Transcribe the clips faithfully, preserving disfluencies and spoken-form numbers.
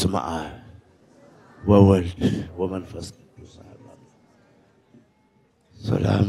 በስመ አብ ወወልድ ወመንፈስ ቅዱስ አሐዱ አምላክ ሰላም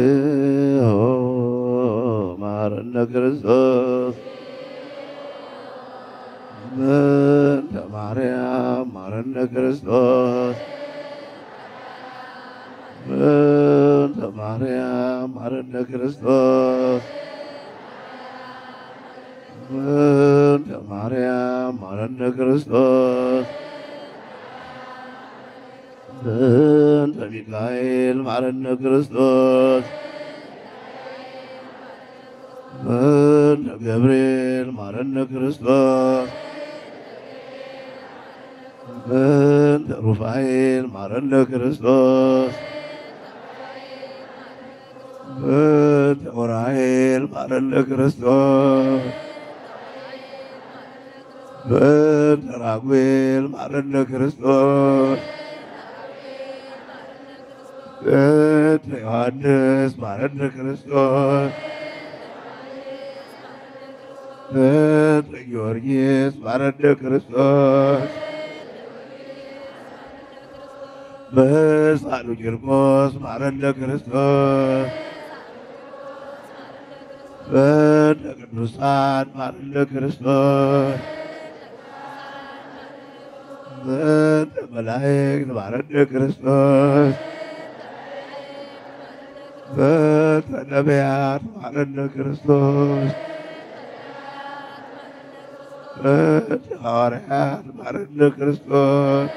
ማረነ ክርስቶስ ማርያም ማረነ ክርስቶስ ማርያም ማረነ ክርስቶስ ማርያም ማረነ ክርስቶስ ሚካኤል ማረነ ክርስቶስ ገብርኤል ማረነ ክርስቶስ ሩፋኤል ማረነ ክርስቶስ ኡራኤል ማረነ ክርስቶስ ራጉኤል ማረነ ክርስቶስ ዮሐንስ ማረነ ክርስቶስ ጊዮርጊስ ማረነ ክርስቶስ በሳሉ ጀርቆስ ማረነ ክርስቶስ በቅዱሳን ማረነ ክርስቶስ በመላእክት ማረነ ክርስቶስ በነቢያት ማረነ ክርስቶስ በሐዋርያት ማረነ ክርስቶስ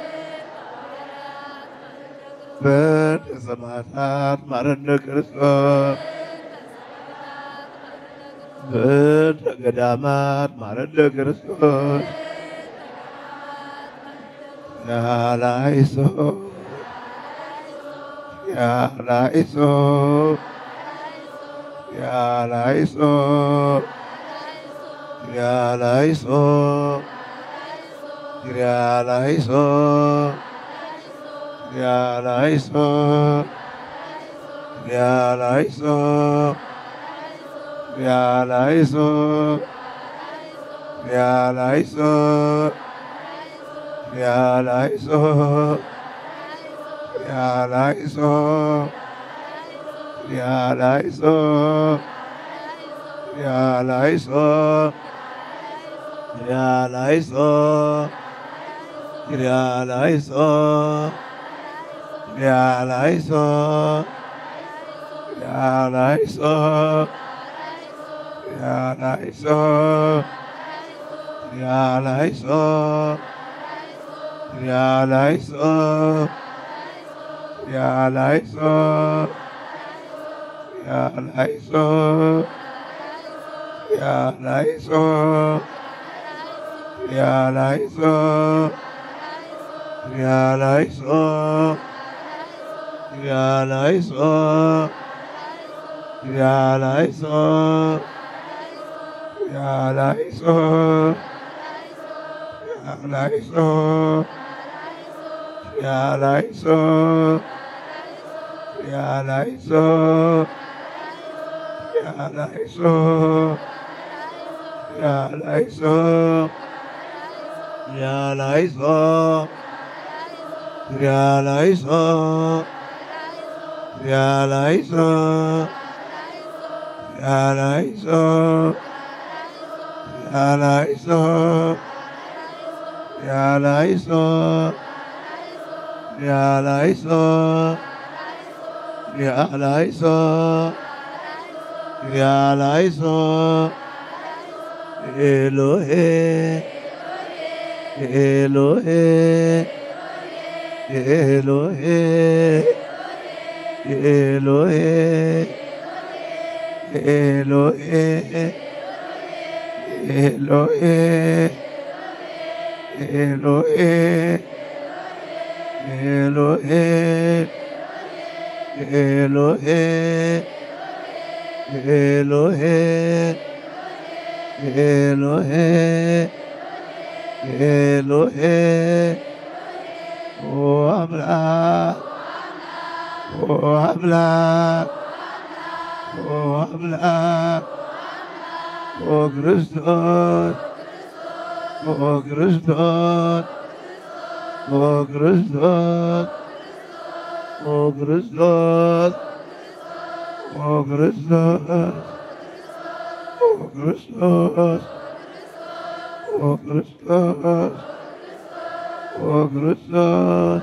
በሰማዕታት ማረነ ክርስቶስ በገዳማት ማረነ ክርስቶስ ናላይሶ ያላይሶ ያላይሶ ያላይሶ ያላይሶ ያላይሶ ያላይሶ ያላይሶ ያላይሶ ያላይሶ ያላይሶ ያላይሶ ያላይሶ ያላይሶ ያላይሶ ያላይሶ ያላይሶ ያላይሶ ያላይሶ ያላይሶ ያላይሶ ያላይሶ ያላይሶ ያላይሶ ያላይሶ ያላይሶ ያላይሶ ያላይሶ ያላይሶ ያላይሶ ያላይሶ ያላይሶ ያላይሶ ያላይሶ ያላይሶ ያላይሶ ያላይሶ ያላይሶ ያላይሶ ያላይሶ ያላይሶ ያላይሶ ኤሎሄ ኤሎሄ ኤሎሄ ኤሎሄ ኤሎሄ ኤሎሄ ኤሎሄ Elohe, Elohe, Elohe, Elohe, Elohe, O Amla, O Amla, O Amla, O Christos, O Christos. O Christos, O Christos, O Christos, O Christos, O Christos, O Christos,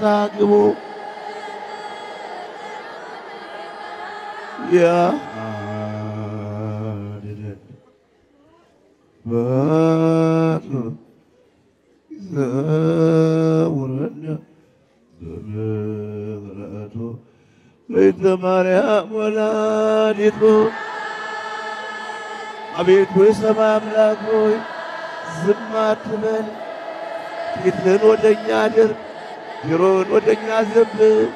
ساقبو يا عادل باتو إذا ورنا بمغراتو بيت مريم ولادتو عبيتو يسمى أملاكوي زمات من كتن ودنيادر يرون ودنيا زبل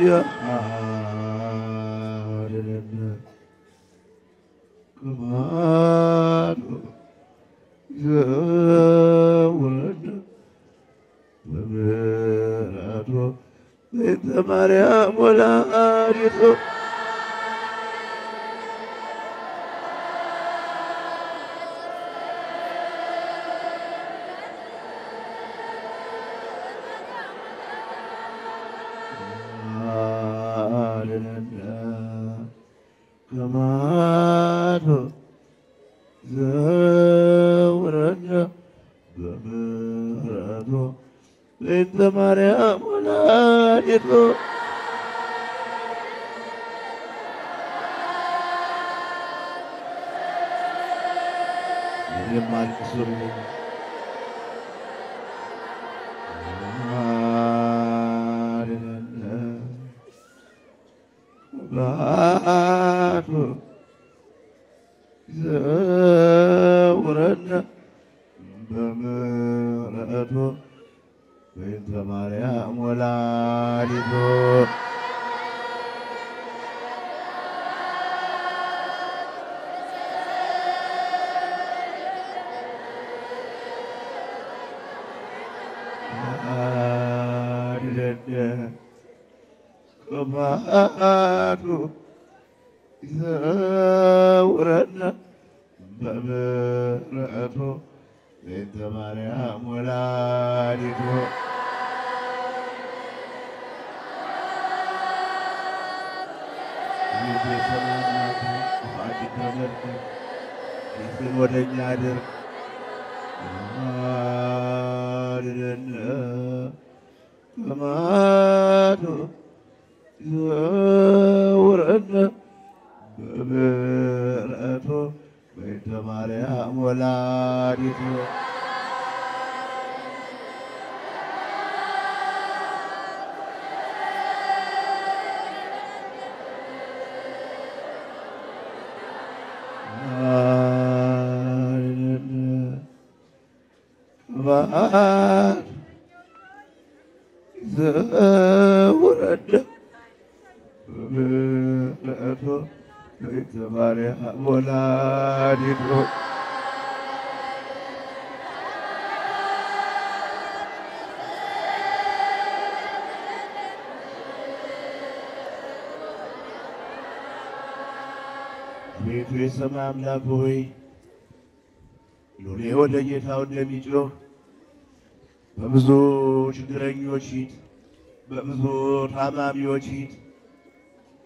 يا عالمنا كمالو زورنا ومراتو بنت مريم ولادتو فبرأت بنت مريم ولادته يجي سلامك وعدك مرتك يسلم ولن يعذر وعادنا فماتوا زورتنا فبرأت بنت مريم ولادته زورتنا فبرأت بنت مريم ولادته ቤቱ የሰማ አምላክ ሆይ ሎሌው ለጌታው እንደሚጮህ በብዙ ችግረኞች ፊት በብዙ ታማሚዎች ፊት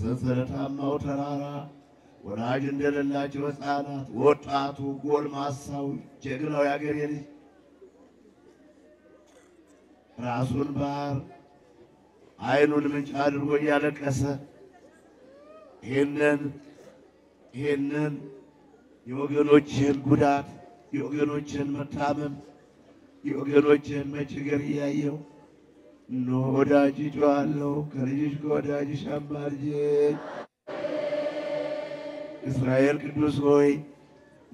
ዘንሰለታማው ተራራ ወራጅ እንደሌላቸው ሕፃናት ወጣቱ ጎልማሳው ጀግናው ያገሬ ልጅ ራሱን ባር አይኑን ምንጭ አድርጎ ያለቀሰ ይሄንን ይሄንን የወገኖችን ጉዳት የወገኖችን መታመም የወገኖችን መቸገር ያየው ኖዳጂ ጫለው ከልጅሽ ጎዳጂ ሻምባርጂ እስራኤል ቅዱስ ሆይ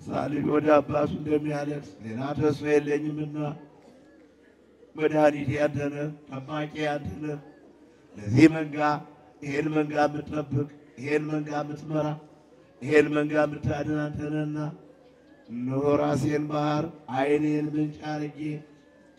ሳልጅ ወደ አባቱ እንደሚያለቅስ ሌላ ተስፋ የለኝምና መድኃኒት ያደነ ጠባቂ ያደነ ለዚህ መንጋ ይሄን መንጋ ምትጠብቅ ይሄን መንጋ ምትመራ ይሄን መንጋ ምታድን አንተና ኖራሴን ባህር አይኔን ምንጭ አድርጌ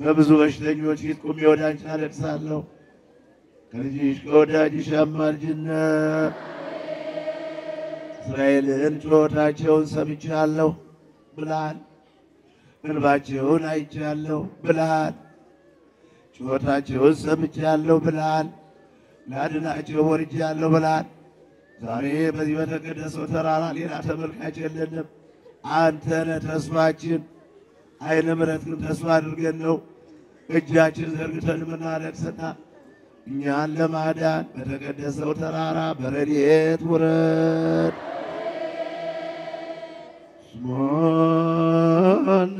በብዙ በሽተኞች ፊት ቆሜ ወደ አንቺ አለቅሳለሁ ከልጅሽ ከወዳጅሽ አማልጅና እስራኤልን ጩኸታቸውን ሰምቻለሁ ብለሃል እንባቸውን አይቻለሁ ብለሃል ጩኸታቸውን ሰምቻለሁ ብለሃል ላድናቸው ወርጃለሁ ብለሃል ዛሬ በዚህ በተቀደሰው ተራራ ሌላ ተመልካች የለንም አንተ ነህ ተስፋችን አይነ ምሕረትን ተስፋ አድርገን ነው እጃችን ዘርግተን ምናለቅስና እኛን ለማዳን በተቀደሰው ተራራ በረድኤት ውረድ ስምዖን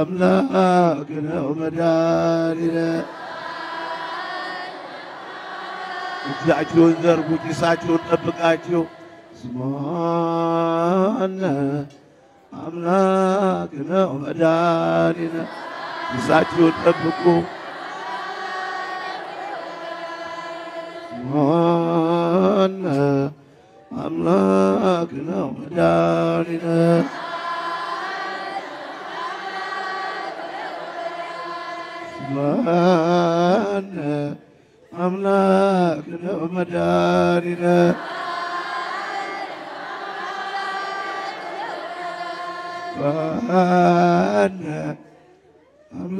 አምላክ ነው መድኃኒነ እጃችሁን ዘርጉ ኪሳችሁን ጠብቃችሁ ስምዖን አምላክና ወዳሪና ኪሳችሁን ጠብቁ ስምዖን አምላክና ወዳሪና ስምዖን አምላክና ወዳሪና فأنا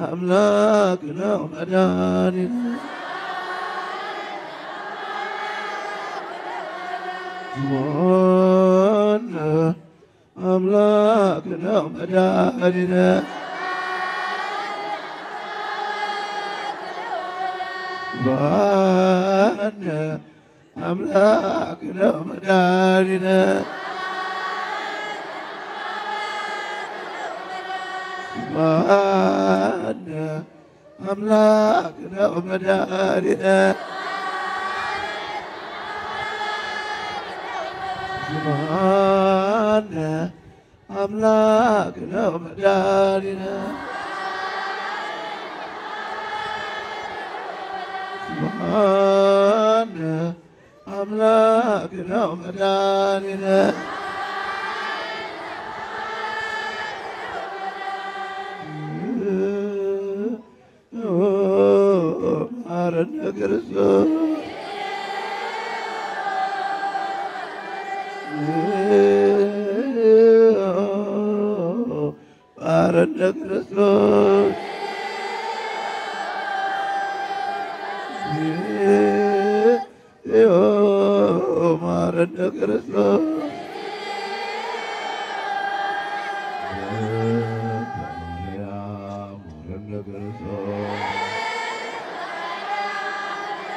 amlak na badanina. Subhan amlak na badanina. سبحان أملاكنا ومدارنا سبحان أملاكنا ومدارنا سبحان أملاكنا ومدارنا سبحان أملاكنا ومداننا مارنا كرسوس مارنا كرسوس Maranatha Christos Maria Maranatha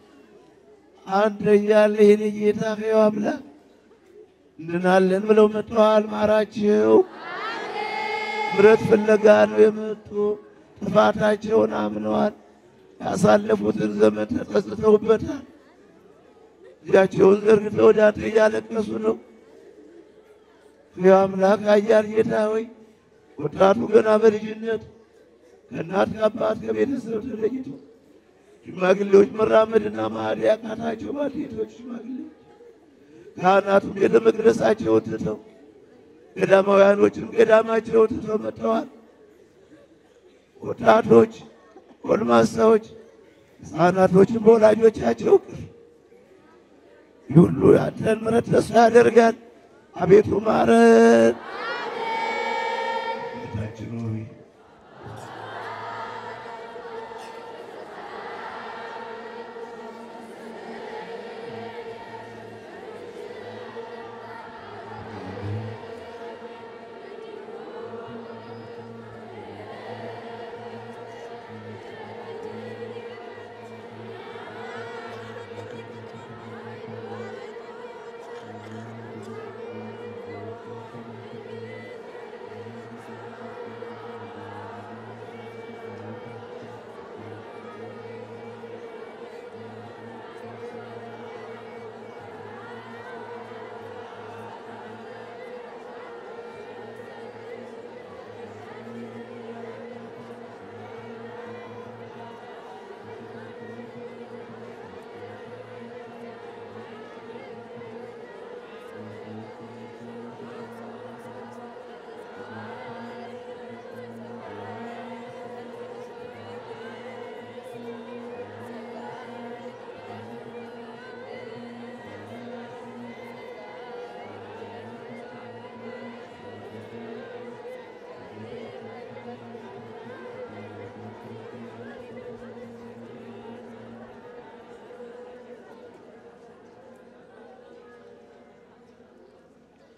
أنت رجال هني جيتا في أملا ننالن ولو متوال معراتشيو مرت في اللجان ويمتو تفاتاتشيو نامنوان أسألفوا تنزمت تسلطوا بتها يا جوزر كتلو جاتي جالك نسونو يا ملاك أجار جتاوي وتراتو كنا بريجنت كنات كبات كبير سرت رجيتو شماغلوج مرة مرنا ماريا كنا جواتي توش شماغلو كانات كده مقرس أجود تلو كده ما ينوجن كده ما أجود تلو متوار وتراتوش ولمساوج أنا توجه بولا جوجا جوك يقولوا يا ترى مرة تسافر كان أبي تمارد تجروي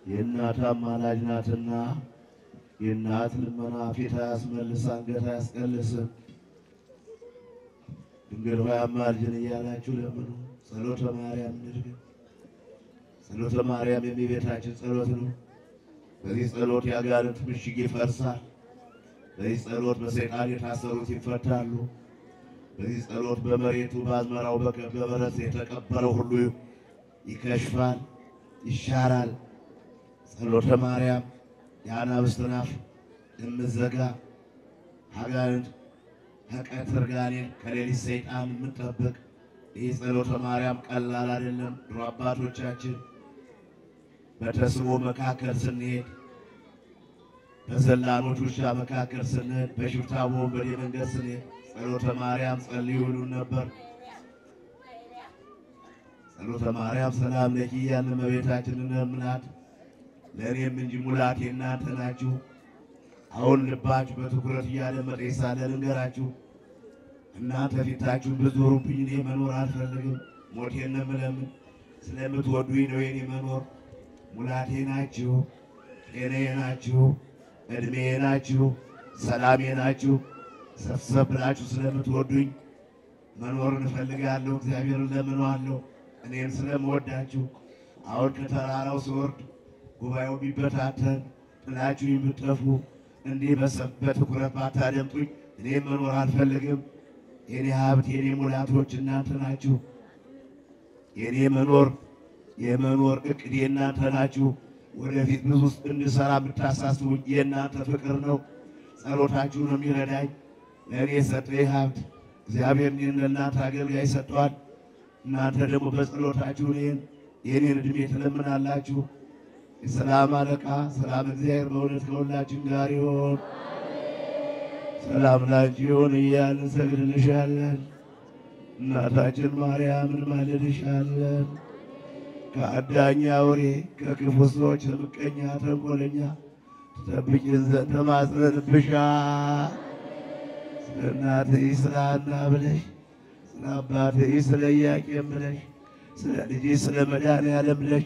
ينات مالاجناتنا ينات المنافيتاس ملسانجتاس كلسن دمروا أمارجن يالا شلمنو سلوت ماريام نرجع سلوت ماريام يمي بيتاجن سلوتنو بديس سلوت يا غارت مشي فرسا بس الروت بسيطان يتحسروا تفتالو بس الروت بمريتو باز مراو بك بمرس يتكبروا هلو يكشفان يشارال الروت مريم يانا بستناف المزقا حقاند حق اترغانين كليل السيطان متطبق بس الروت مريم قلال عدلم رباتو تشاجر بتسمو مكاكر سنيد فزلانو توشا مكاكر سنيد بشفتاو بري منجا سنيد صلوة مريم صليولو نبر صلوة مريم سلام لكي أنا مبيتاتي نمنات لأني من جمولاتي ناتناجو أول نباج بتكرتي على مدرسة لنجراجو ناتا في تاجو بزورو بيني منورات لكم موتي نملم سلامة ودوينو يني منور مولاتي ناجو إني ناجو إدمي ناجو سلامي ناجو سبسب ناجو سلامة ودوين منور نفلق علو زعير الله منو علو أني سلام ود ناجو أول كتارا وسورد وبايو بيبتاتن ناجو يمتلفو إني بسبت كربات عليهم طوي إني منور هالفلقهم إني هابت إني مولات وجنات ناجو إني منور يمنور إكدينا تناجو ولفي نصوص إن سلام تاساس وجينا تفكرنا سلو تاجونا ميرداي لأني ستريهاب زابير نينا تاجر جاي ستوات ناتر مبس سلو تاجونين يني ندمي تلمنا لاجو السلام عليكا سلام زير بولت كولا جنجاريون سلام لاجيون يا نسجد نشالن ناتاجر مريم المالي نشالن كأدانيا وري ككفوسوج تبكينيا تبولينيا تبكين زتماس نبشا سنات إسرائيل نابلش سنابات إسرائيل يكملش سنادي إسرائيل مدان يالملش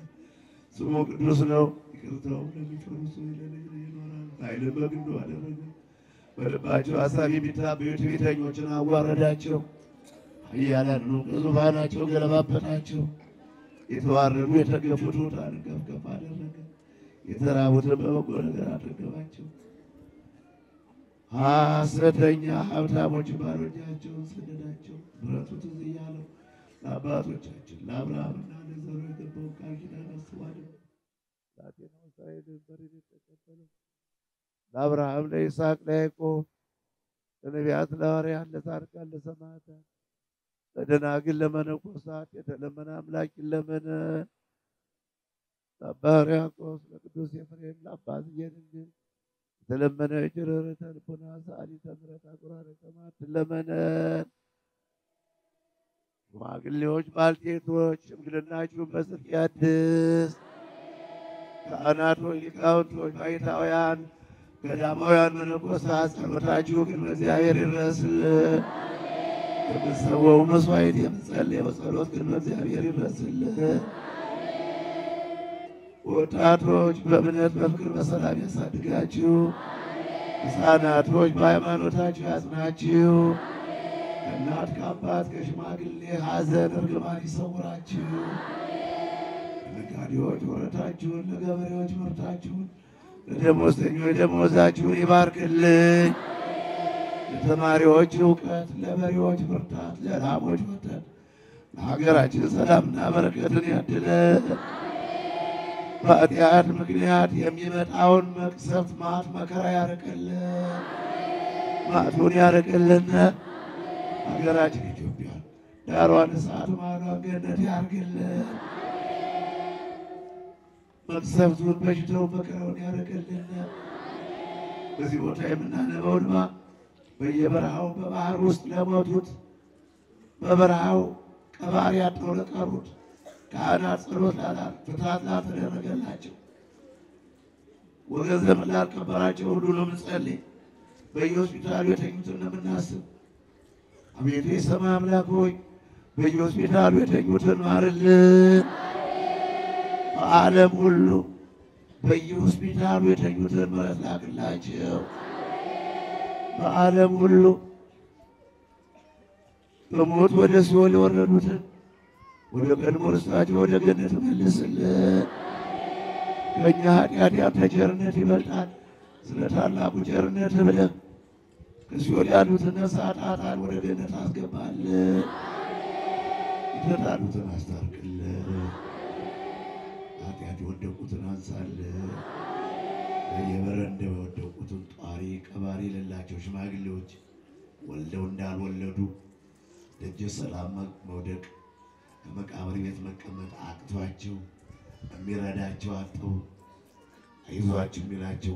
سموك نسنو كرتاو لبسوي لبنوانا ولباتو اسامي بتا بيوتي تنوشنا وارداتو يا لانه زوجانا شغل باباتو يتوارى ويتك فوتوتا يترى وتبقى ها ستانيا هاوتا وجبارو جاتو سداتو براتو تزيانو لاباتو جاتو لابرا لابرا لابرا لابرا لابرا لدينا كلمة وقصات يتلمنا أملاك لمنا لباري أقوص لكدوس يفرين لباس ينجل يتلمنا إجرارة البناس علي تمرة أقرار كما تلمنا وعقل لي وش بالتي توش مقلنا شو بس كيادس كأنا توي كأون توي بايتا ويان كدام ويان من القصات وتعجوك المزاير الرسل سووا مصايد يمسلي وصلوات كنوزي عبير الرسل وطاعتوش بمنات بفكر بسلام يصدقاتشو ساناتوش بايمان وطاعتشو حسناتشو كنات كامبات كشماك اللي حازن ارقماني صوراتشو لقاليوش ورطاتشون لقابريوش ورطاتشون لدموستنيو لدموزاتشو يبارك اللي لتماريوش وقت لبريوش برطات للعاموش برطات لحقراج سلامنا بركتني عدلات فأتيات مكنيات يميمت عون مكسبت مات مكرا يارك اللات ماتون يارك اللنا حقراج نجوبيان داروان سعاد مارو قنات يارك اللات مكسبت ونبجتو مكرون يارك اللنا بزي بوتاي منها نبون ما በየበረሃው በባህር ውስጥ ለሞቱት በበረሃው ከባህር ያጠሩ ለቀሩት ካህናት ጸሎት አላል ፍትሐት ተደረገላቸው ወገዘም ላልከበራቸው ሁሉንም ጸልይ በየሆስፒታሉ ተኝተው ለምናስብ አቤት የሰማይ አምላክ ሆይ በየሆስፒታሉ ተኝተው አርል ዓለም ሁሉ በየሆስፒታሉ ተኝተው መላክላቸው ዓለም ሁሉ በሞት ወደ ሲኦል ወረዱት ወደ ቀድሞ ርስታቸው ወደ ገነት መልስልን ከኛ ኃጢአት ቸርነት ይበልጣል ስለታላቁ ቸርነት ብለህ ከሲኦል ያሉትን ሰዓታት ወደ ገነት አስገባልን ይተራሉትን አስታርቅልን ኃጢአት የወደቁትን አንሳልን የበረንደው የወደቁትን ጧሪ ቀባሪ ለላቸው ሽማግሌዎች ወልደው እንዳልወለዱ ደጀ ሰላም መውደቅ መቃብር ቤት መቀመጥ አቅቷቸው የሚረዳቸው አጥቶ አይዟችሁ ሚላቸው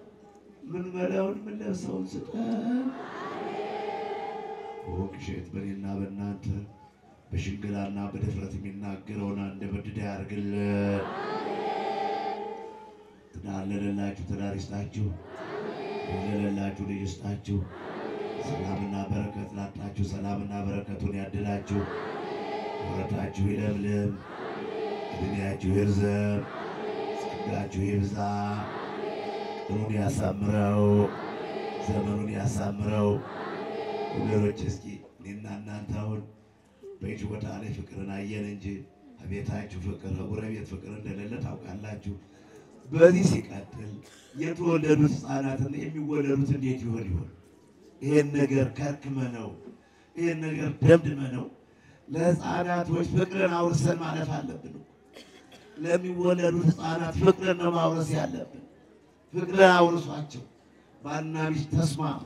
ምን በላውን ምን ለብሰውን ስጠን ወክሽት በእኔና በእናንተ በሽንግላና በድፍረት የሚናገረውን እንደበድዳ ያርግልን ተዳለላችሁ ተዳሪስታችሁ ተዳለላችሁ ለይስታችሁ ሰላምና በረከት ላጣችሁ ሰላምና በረከቱን ያድላችሁ ወራታችሁ ይለምልም እድሜያችሁ ይርዘም ጸጋችሁ ይብዛ ኑሮን ያሳምረው ዘመኑን ያሳምረው ወገኖች እስኪ እኔና እናንተ አሁን በዚህ ቦታ ላይ ፍቅርን አየን እንጂ አቤታችሁ ፍቅር ወራቤት ፍቅር እንደሌለ ታውቃላችሁ በዚህ ሲቀጥል የተወለዱት ሕፃናትን የሚወለዱት እንዴት ይሆን ይሆን ይሄን ነገር ከርክመነው ይሄን ነገር ደምድመነው ለሕፃናቶች ፍቅርን አውርሰን ማለት አለብን ለሚወለዱት ሕፃናት ፍቅርን ነው ማውረስ ያለብን ፍቅርን አውርሷቸው ባልና ሚስት ተስማሙ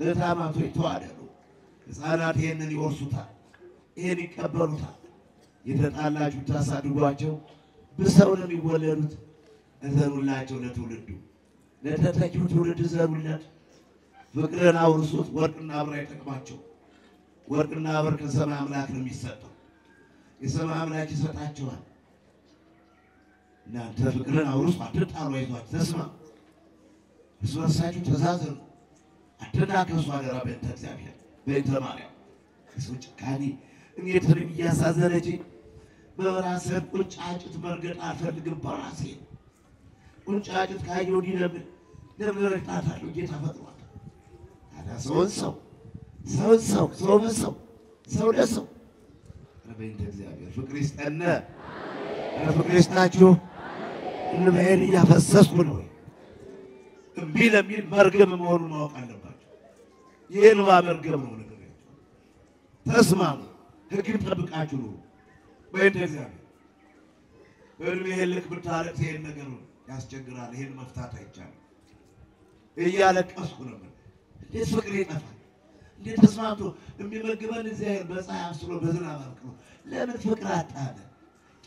ለታማቶች ተዋደዱ ሕፃናት ይሄንን ይወርሱታል ይሄን ይቀበሉታል የተጣላችሁ ታሳድጓቸው በሰውንም ይወለዱት እዘሩላቸው ለትውልዱ ለተተኪው ትውልድ ዘሩላት ፍቅርን አውርሱት ወርቅና ብር አይተቀማቸው ወርቅና ብር ከሰማይ አምላክ ነው የሚሰጠው የሰማይ አምላክ ይሰጣቸዋል እናንተ ፍቅርን አውርሱ አትጣሉ አይዟችሁ ተስማሙ እርሳችሁ ተዛዘኑ አትናከሱ አደራ በእንተ እግዚአብሔር በእንተ ማርያም እሱጭ ካኒ እኔ ትርም እያሳዘነች በራሴ ቁጫጭት መርገጥ አልፈልግም በራሴ ቁጫጭት ካየው ዲለምን ለምን ታታሉ ጌታ ፈጥሯል هذا سو سو سو سو سو سو سو سو ربنا تجزاك فكريست أنا أنا فكريست ناجو إنه بعيني يفسس منوي بيلا بيل مرقم مهون ما وقعنا باجو يلوا مرقم مهون تسمع هكذا تبقى عجلو بعدين تجزاك برمي هلك بتعرف هين نجرو ياسجرار هين مفتاح يجان إياه لك أسكونه ليس فكري نفع اللي تسمعته امي مرقبان الزاير بصاحب سلو بزنا مرقبان لا من فكرات هذا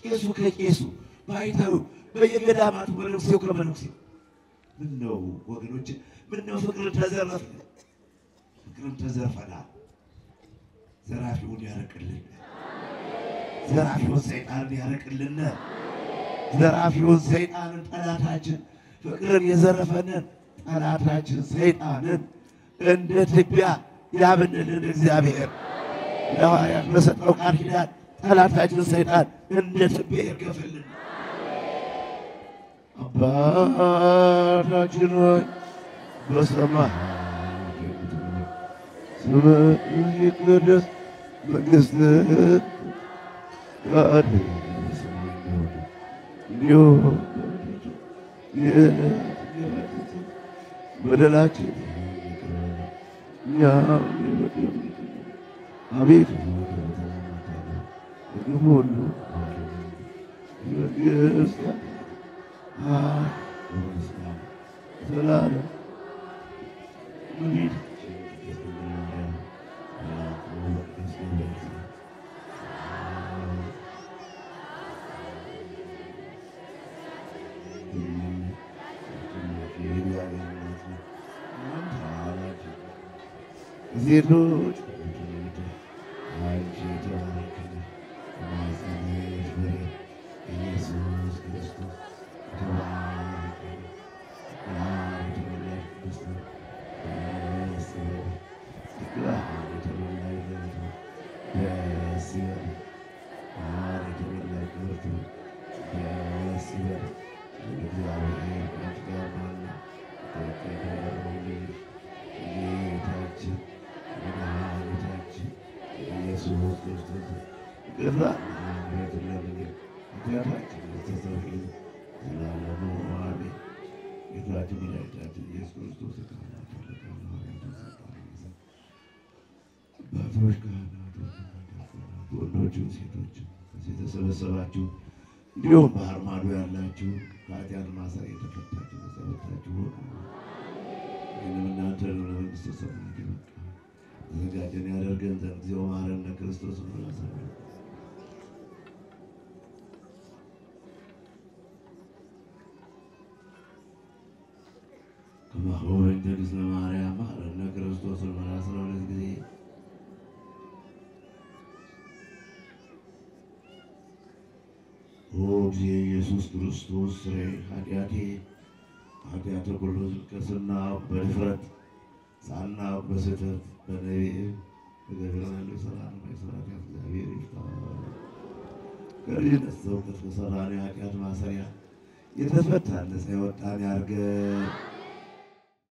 كيسو كيسو بايتاو باي قدامات ونفسي وكما نفسي منو وقنوش منو فكرة تزرف فكرة تزرف انا زرافي وني هرك لنا زرافي والسيطان يهرك لنا زرافي والسيطان طلعتاجن فكرة يزرفنا طلعتاجن سيطانا እንደ ትቢያ ያብንልን እግዚአብሔር ለዋያ መሰጠው ቃል ኪዳን ተላታችን ሰይጣን እንደ ትቢያ ይገፈልን አባታችን በሰማይ ስምህ ይቀደስ መንግስትህ ትምጣ ዮ በደላችን يا حبيبي يقول يا سلام سلام Zero. اليوم بحر ما دويا الله جو كاتي أنا ما سعيد أفتح جو سعيد جو إنما ناتر ولا كريستوس ما جو إذا كاتي أنا أركن تنزي وما أرنا كريستوس ولا سعيد كما هو عندنا إسلام ماريا ما أرنا كريستوس ولا سعيد O Jesus Christus, Rey Hadiati, Hadiati Kulus Kasana Berfrat, Sana Besetat Benevi, Kedavilan Lisaran, Lisaran Kaviri. Kerja nasib kesusahan yang hadiat masanya, itu sebetulnya saya buat tanya harga.